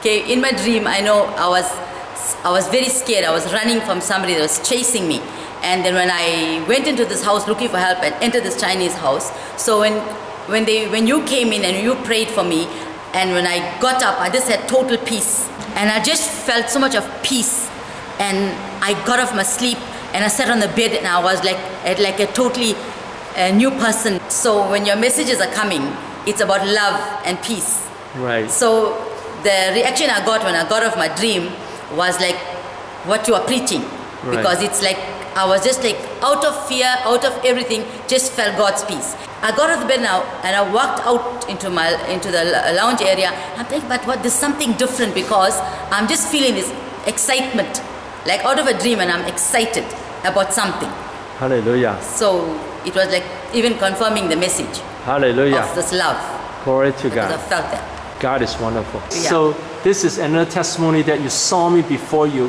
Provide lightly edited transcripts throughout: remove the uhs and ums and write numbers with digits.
Okay, in my dream, I know I was very scared. I was running from somebody that was chasing me. And then when I went into this house looking for help and entered this Chinese house, so when you came in and you prayed for me, and when I got up, I just had total peace. And I just felt so much of peace. And I got off my sleep and I sat on the bed and I was like a totally new person. So when your messages are coming, it's about love and peace. Right. So the reaction I got when I got off my dream was like what you are preaching. Right. Because it's like I was just like out of fear, out of everything, just felt God's peace. I got out of the bed now and I walked out into the lounge area. I'm thinking, but what? There's something different because I'm just feeling this excitement, like out of a dream, and I'm excited about something. Hallelujah. So it was like even confirming the message. Hallelujah. Of this love. Glory to God. I felt that. God is wonderful. Yeah. So this is another testimony that you saw me before you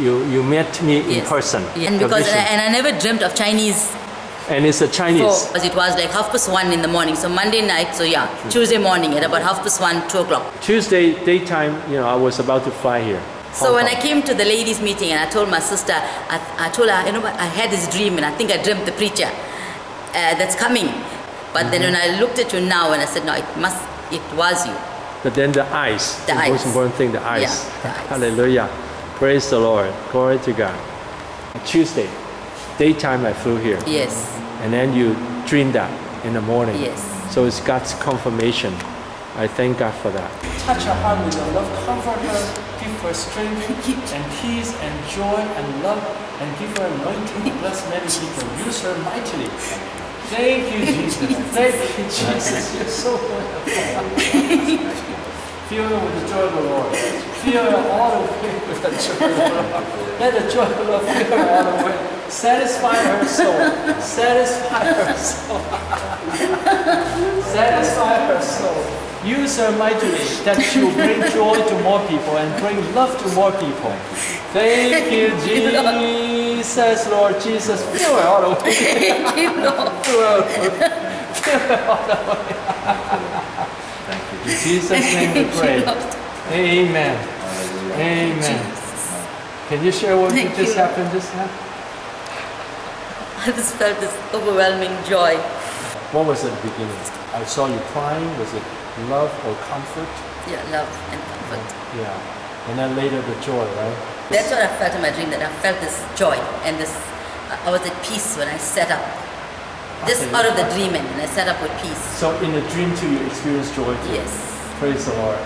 met me in person. Yes. And because I never dreamt of Chinese. And it's a Chinese. So, because it was like 1:30 in the morning. So Monday night, so yeah, Tuesday morning at about 1:30, 2 o'clock. Tuesday daytime, you know, I was about to fly here. So when I came to the ladies' meeting and I told my sister, I told her, you know what, I had this dream and I think I dreamt the preacher that's coming. But then when I looked at you now and I said, no, it was you. But then the eyes, the most important thing, the eyes. Yeah, the eyes. Hallelujah. Praise the Lord. Glory to God. Tuesday, daytime I flew here. Yes. And then you dreamed that in the morning. Yes. So it's God's confirmation. I thank God for that. Touch her heart with your love, comfort her, give her strength and peace and joy and love, and give her anointing to bless many people. Use her mightily. Thank you, Jesus. Thank you, Jesus. You're so wonderful. Fill her with the joy of the Lord. Fill her all the way with the joy of the Lord. Let the joy of the Lord fill her all the way. Satisfy her soul. Satisfy her soul. Satisfy her soul. Use her mightily that she will bring joy to more people and bring love to more people. Thank you, Jesus, Lord Jesus. Fill her all the way. Thank you, Lord. Fill her all the way. Thank you. In Jesus' name we pray. Amen. Amen. Can you share what just happened just now? I just felt this overwhelming joy. What was it at the beginning? I saw you crying. Was it love or comfort? Yeah, love and comfort. Yeah. And then later the joy, right? That's what I felt in my dream, that I felt this joy and this, I was at peace when I sat up. Just out of the dream and I sat up with peace. So in the dream too, you experience joy too? Yes. Praise the Lord.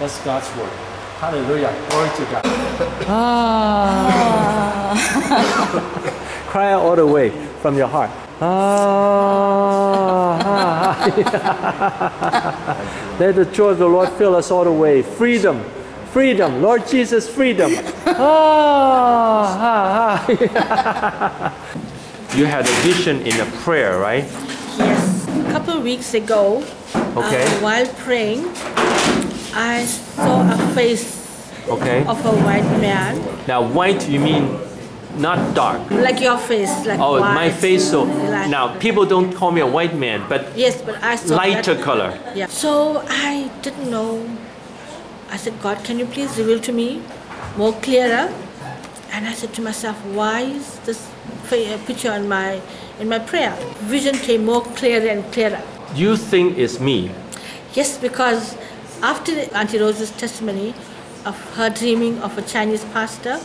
That's God's word. Hallelujah. Glory to God. Ah. Cry out all the way from your heart. Ah. Let the joy of the Lord fill us all the way. Freedom, freedom, Lord Jesus, freedom. Ah. You had a vision in a prayer, right? Yes. A couple of weeks ago, while praying, I saw a face of a white man. Now, white, you mean? Not dark. Like your face, like white. My face, so lighter. Now people don't call me a white man, but yes, but I saw lighter color. Yeah. So I didn't know. I said, God, can you please reveal to me more clearer? And I said to myself, why is this picture on my in my prayer? Vision came more clearer and clearer. You think it's me? Yes, because after Auntie Rose's testimony of her dreaming of a Chinese pastor,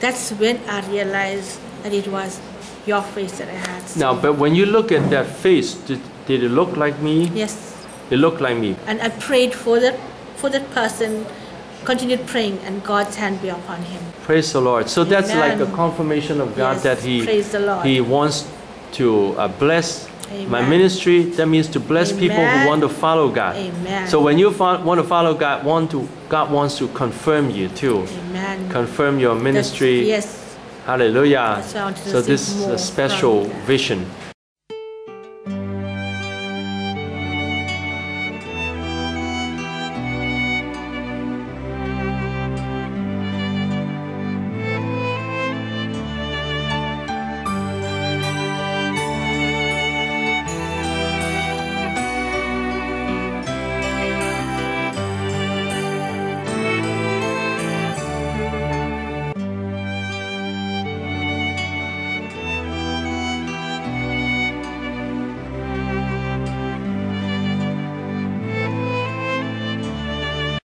that's when I realized that it was your face that I had seen. Now, but when you look at that face, did it look like me? Yes. It looked like me. And I prayed for that person, continued praying, and God's hand be upon him. Praise the Lord. So that's like a confirmation of God that He wants to bless my ministry. That means to bless people who want to follow God. Amen. So when you want to follow God, God wants to confirm you too. Amen. Confirm your ministry. Yes. Hallelujah. So this is a special vision.